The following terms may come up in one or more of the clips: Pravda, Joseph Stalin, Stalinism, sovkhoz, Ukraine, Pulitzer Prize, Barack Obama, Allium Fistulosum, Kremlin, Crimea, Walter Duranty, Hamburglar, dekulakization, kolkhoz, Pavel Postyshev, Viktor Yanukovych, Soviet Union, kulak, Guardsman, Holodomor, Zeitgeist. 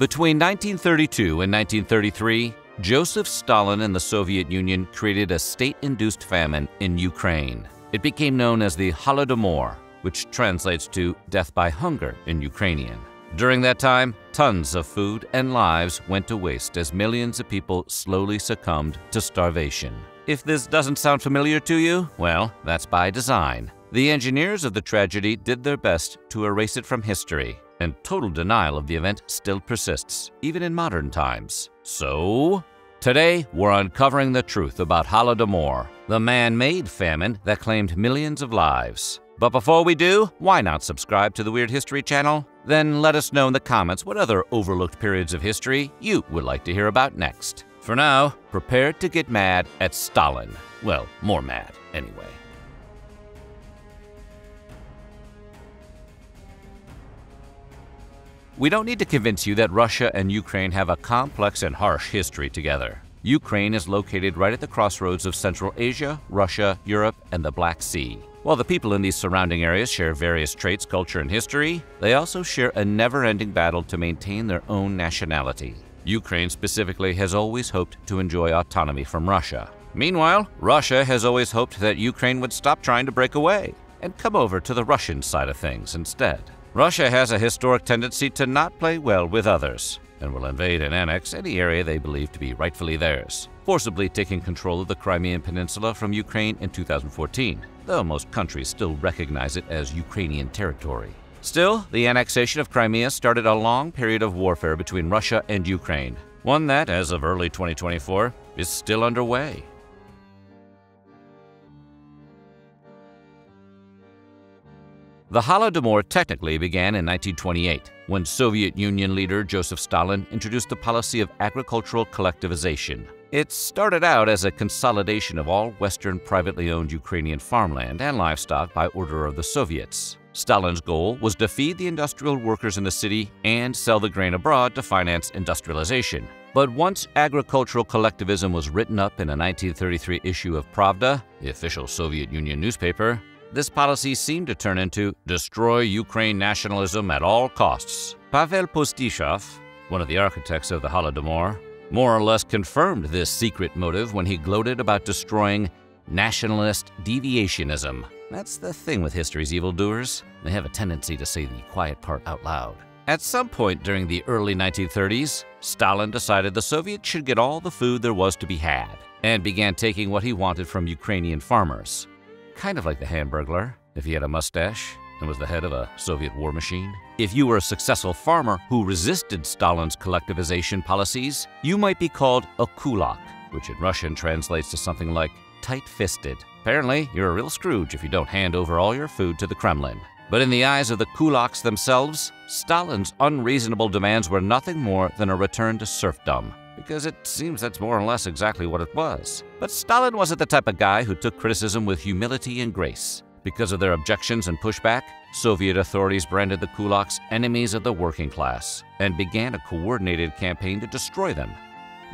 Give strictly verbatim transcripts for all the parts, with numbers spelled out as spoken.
Between nineteen thirty-two and nineteen thirty-three, Joseph Stalin and the Soviet Union created a state-induced famine in Ukraine. It became known as the Holodomor, which translates to death by hunger in Ukrainian. During that time, tons of food and lives went to waste as millions of people slowly succumbed to starvation. If this doesn't sound familiar to you, well, that's by design. The engineers of the tragedy did their best to erase it from history, and total denial of the event still persists, even in modern times. So, today we're uncovering the truth about Holodomor, the man-made famine that claimed millions of lives. But before we do, why not subscribe to the Weird History channel? Then let us know in the comments what other overlooked periods of history you would like to hear about next. For now, prepare to get mad at Stalin. Well, more mad, anyway. We don't need to convince you that Russia and Ukraine have a complex and harsh history together. Ukraine is located right at the crossroads of Central Asia, Russia, Europe, and the Black Sea. While the people in these surrounding areas share various traits, culture, and history, they also share a never-ending battle to maintain their own nationality. Ukraine specifically has always hoped to enjoy autonomy from Russia. Meanwhile, Russia has always hoped that Ukraine would stop trying to break away and come over to the Russian side of things instead. Russia has a historic tendency to not play well with others and will invade and annex any area they believe to be rightfully theirs, forcibly taking control of the Crimean Peninsula from Ukraine in two thousand fourteen, though most countries still recognize it as Ukrainian territory. Still, the annexation of Crimea started a long period of warfare between Russia and Ukraine, one that, as of early twenty twenty-four, is still underway. The Holodomor technically began in nineteen twenty-eight, when Soviet Union leader Joseph Stalin introduced the policy of agricultural collectivization. It started out as a consolidation of all Western privately owned Ukrainian farmland and livestock by order of the Soviets. Stalin's goal was to feed the industrial workers in the city and sell the grain abroad to finance industrialization. But once agricultural collectivism was written up in a nineteen thirty-three issue of Pravda, the official Soviet Union newspaper, this policy seemed to turn into destroy Ukraine nationalism at all costs. Pavel Postyshev, one of the architects of the Holodomor, more or less confirmed this secret motive when he gloated about destroying nationalist deviationism. That's the thing with history's evildoers. They have a tendency to say the quiet part out loud. At some point during the early nineteen thirties, Stalin decided the Soviets should get all the food there was to be had and began taking what he wanted from Ukrainian farmers. Kind of like the Hamburglar, if he had a mustache and was the head of a Soviet war machine. If you were a successful farmer who resisted Stalin's collectivization policies, you might be called a kulak, which in Russian translates to something like tight-fisted. Apparently, you're a real Scrooge if you don't hand over all your food to the Kremlin. But in the eyes of the kulaks themselves, Stalin's unreasonable demands were nothing more than a return to serfdom, because it seems that's more or less exactly what it was. But Stalin wasn't the type of guy who took criticism with humility and grace. Because of their objections and pushback, Soviet authorities branded the kulaks enemies of the working class and began a coordinated campaign to destroy them.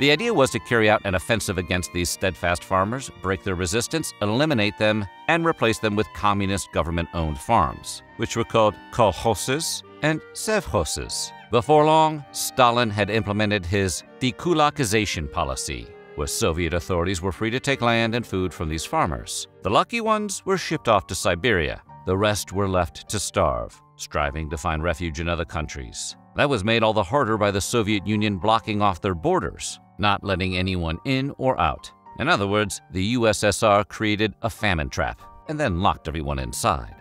The idea was to carry out an offensive against these steadfast farmers, break their resistance, eliminate them, and replace them with communist government-owned farms, which were called kolkhozes and sovkhozes. Before long, Stalin had implemented his dekulakization policy, where Soviet authorities were free to take land and food from these farmers. The lucky ones were shipped off to Siberia. The rest were left to starve, striving to find refuge in other countries. That was made all the harder by the Soviet Union blocking off their borders, not letting anyone in or out. In other words, the U S S R created a famine trap and then locked everyone inside.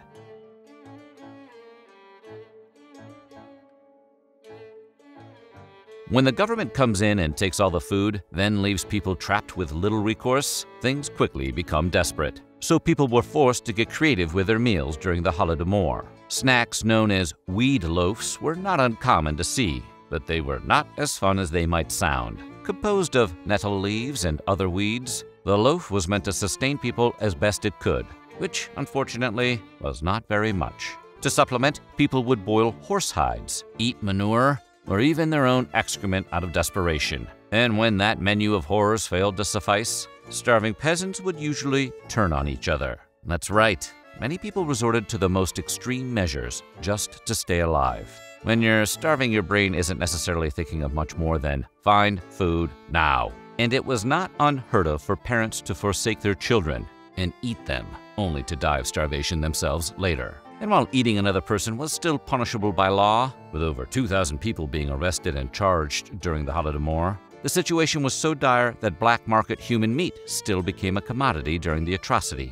When the government comes in and takes all the food, then leaves people trapped with little recourse, things quickly become desperate. So people were forced to get creative with their meals during the Holodomor. Snacks known as weed loaves were not uncommon to see, but they were not as fun as they might sound. Composed of nettle leaves and other weeds, the loaf was meant to sustain people as best it could, which, unfortunately, was not very much. To supplement, people would boil horse hides, eat manure, or even their own excrement out of desperation. And when that menu of horrors failed to suffice, starving peasants would usually turn on each other. That's right, many people resorted to the most extreme measures just to stay alive. When you're starving, your brain isn't necessarily thinking of much more than find food now. And it was not unheard of for parents to forsake their children and eat them, only to die of starvation themselves later. And while eating another person was still punishable by law, with over two thousand people being arrested and charged during the Holodomor, the situation was so dire that black market human meat still became a commodity during the atrocity.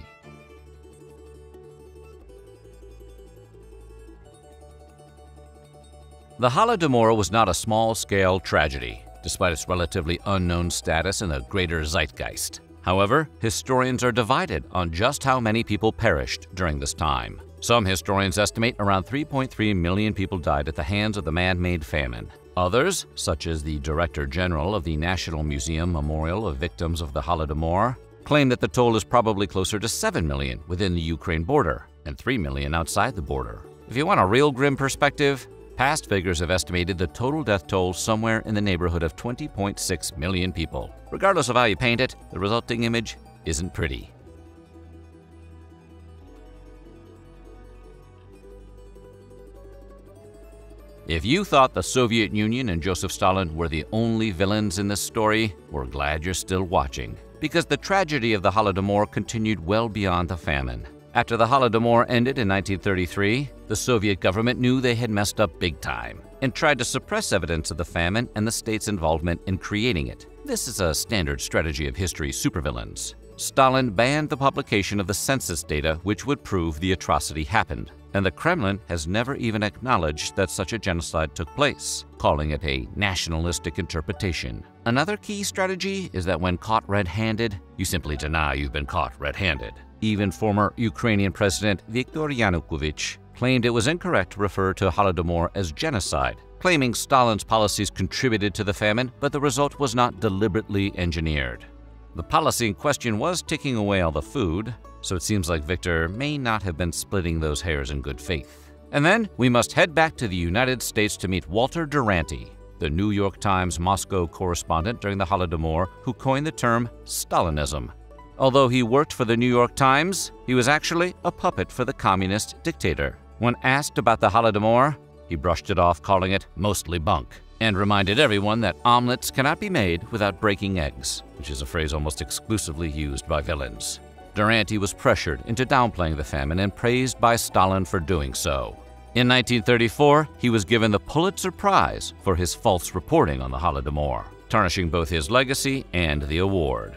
The Holodomor was not a small-scale tragedy, despite its relatively unknown status in the greater Zeitgeist. However, historians are divided on just how many people perished during this time. Some historians estimate around three point three million people died at the hands of the man-made famine. Others, such as the Director General of the National Museum Memorial of Victims of the Holodomor, claim that the toll is probably closer to seven million within the Ukraine border and three million outside the border. If you want a real grim perspective, past figures have estimated the total death toll somewhere in the neighborhood of twenty point six million people. Regardless of how you paint it, the resulting image isn't pretty. If you thought the Soviet Union and Joseph Stalin were the only villains in this story, we're glad you're still watching, because the tragedy of the Holodomor continued well beyond the famine. After the Holodomor ended in nineteen thirty-three, the Soviet government knew they had messed up big time and tried to suppress evidence of the famine and the state's involvement in creating it. This is a standard strategy of history supervillains. Stalin banned the publication of the census data which would prove the atrocity happened, and the Kremlin has never even acknowledged that such a genocide took place, calling it a nationalistic interpretation. Another key strategy is that when caught red-handed, you simply deny you've been caught red-handed. Even former Ukrainian President Viktor Yanukovych claimed it was incorrect to refer to Holodomor as genocide, claiming Stalin's policies contributed to the famine, but the result was not deliberately engineered. The policy in question was taking away all the food, so it seems like Viktor may not have been splitting those hairs in good faith. And then we must head back to the United States to meet Walter Duranty, the New York Times Moscow correspondent during the Holodomor, who coined the term Stalinism. Although he worked for the New York Times, he was actually a puppet for the communist dictator. When asked about the Holodomor, he brushed it off, calling it mostly bunk, and reminded everyone that omelets cannot be made without breaking eggs, which is a phrase almost exclusively used by villains. Duranty was pressured into downplaying the famine and praised by Stalin for doing so. In nineteen thirty-four, he was given the Pulitzer Prize for his false reporting on the Holodomor, tarnishing both his legacy and the award.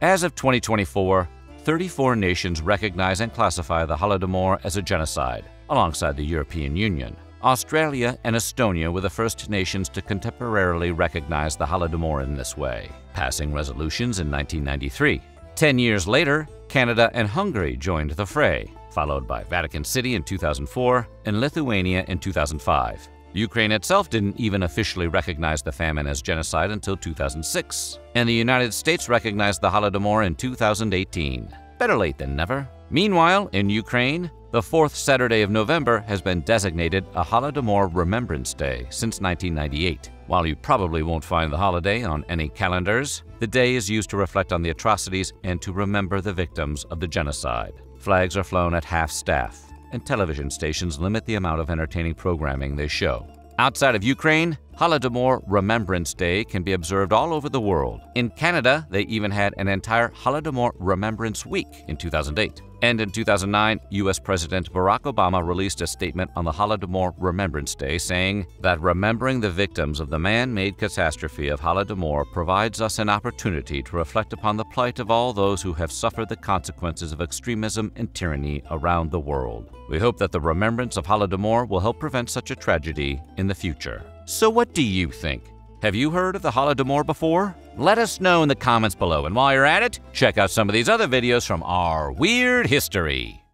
As of twenty twenty-four, thirty-four nations recognize and classify the Holodomor as a genocide, alongside the European Union. Australia and Estonia were the first nations to contemporarily recognize the Holodomor in this way, passing resolutions in nineteen ninety-three. Ten years later, Canada and Hungary joined the fray, followed by Vatican City in two thousand four and Lithuania in two thousand five. Ukraine itself didn't even officially recognize the famine as genocide until two thousand six, and the United States recognized the Holodomor in two thousand eighteen. Better late than never. Meanwhile, in Ukraine, the fourth Saturday of November has been designated a Holodomor Remembrance Day since nineteen ninety-eight. While you probably won't find the holiday on any calendars, the day is used to reflect on the atrocities and to remember the victims of the genocide. Flags are flown at half-staff, and television stations limit the amount of entertaining programming they show. Outside of Ukraine, Holodomor Remembrance Day can be observed all over the world. In Canada, they even had an entire Holodomor Remembrance Week in two thousand eight. And in two thousand nine, U S President Barack Obama released a statement on the Holodomor Remembrance Day saying that remembering the victims of the man-made catastrophe of Holodomor provides us an opportunity to reflect upon the plight of all those who have suffered the consequences of extremism and tyranny around the world. We hope that the remembrance of Holodomor will help prevent such a tragedy in the future. So what do you think? Have you heard of the Holodomor before? Let us know in the comments below, and while you're at it, check out some of these other videos from our weird history.